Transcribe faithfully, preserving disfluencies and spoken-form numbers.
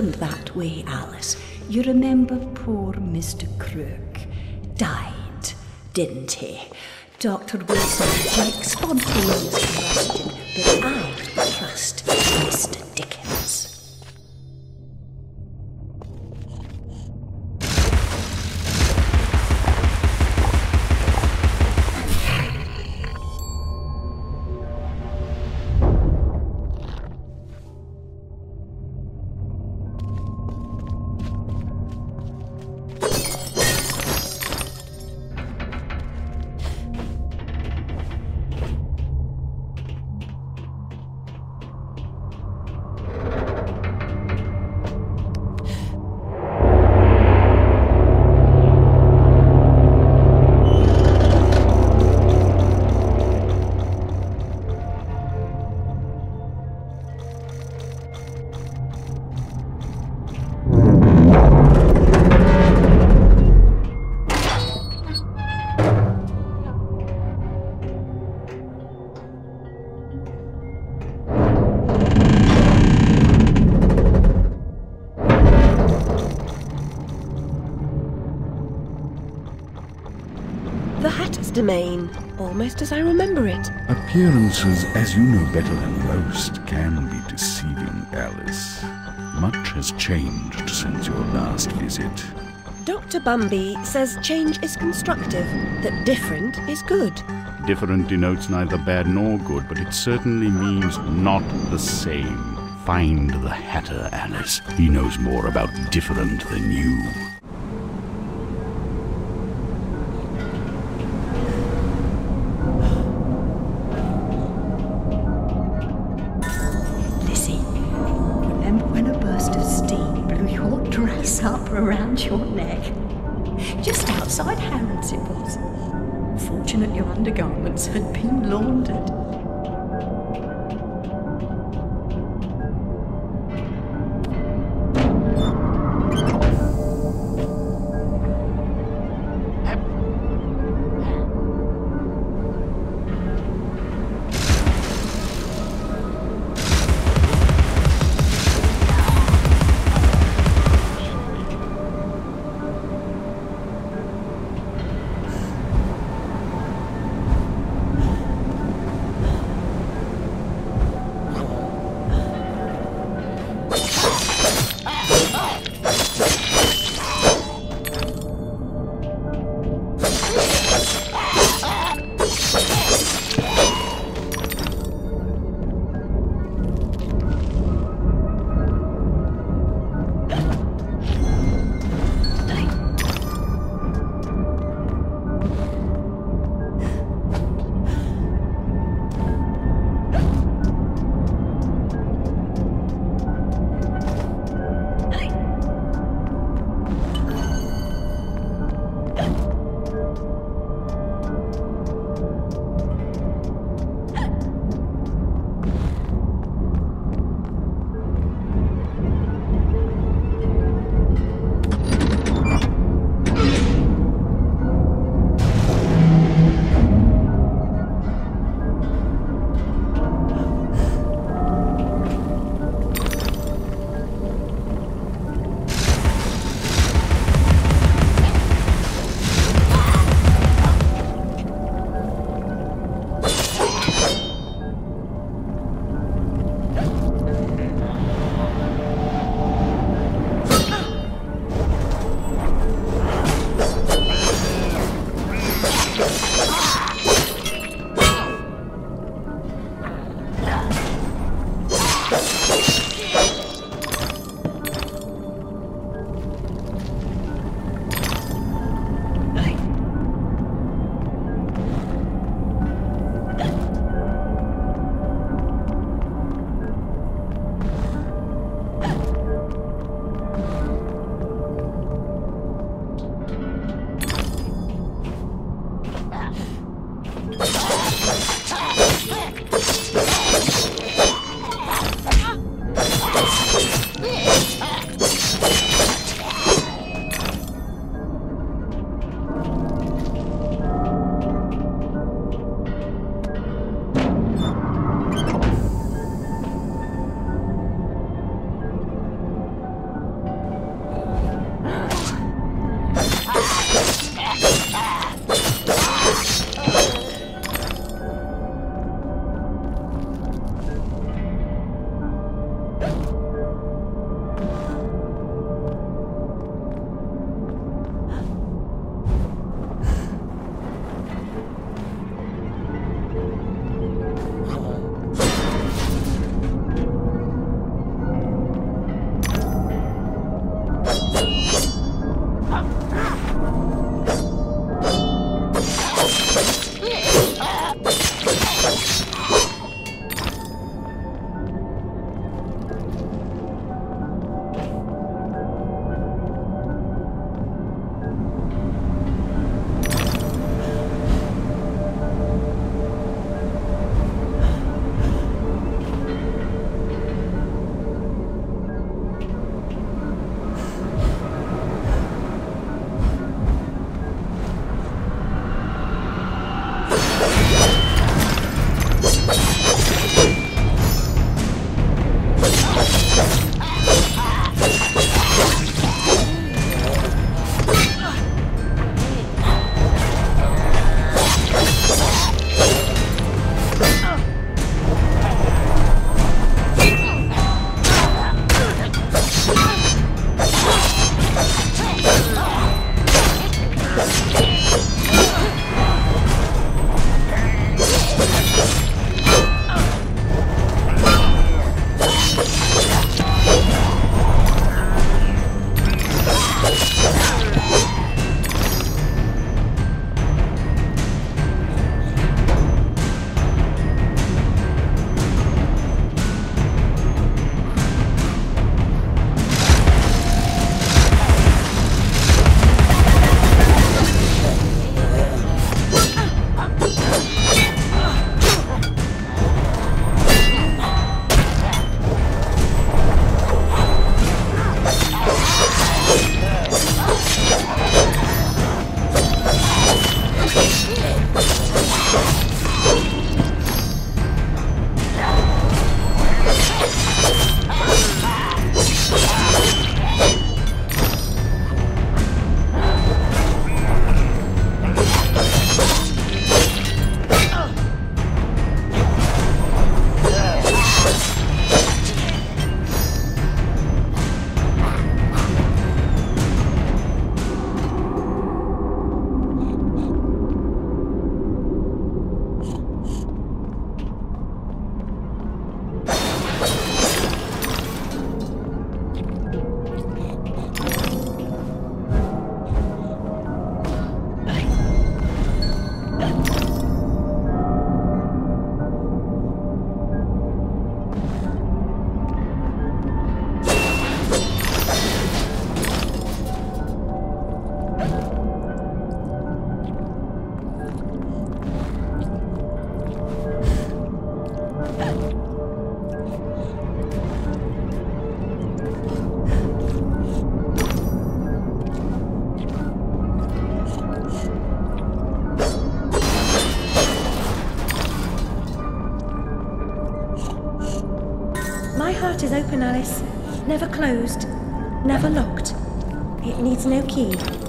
happened that way, Alice. You remember poor Mister Crook? Died, didn't he? Doctor Wilson like spontaneous question, but I trust Mister Dickens. Domain, almost as I remember it. Appearances, as you know better than most, can be deceiving, Alice. Much has changed since your last visit. Doctor Bumby says change is constructive, that different is good. Different denotes neither bad nor good, but it certainly means not the same. Find the Hatter, Alice. He knows more about different than you. Around your neck. Just outside Harrods it was. Fortunate your undergarments had been laundered. Is open, Alice. Never closed, never locked. It needs no key.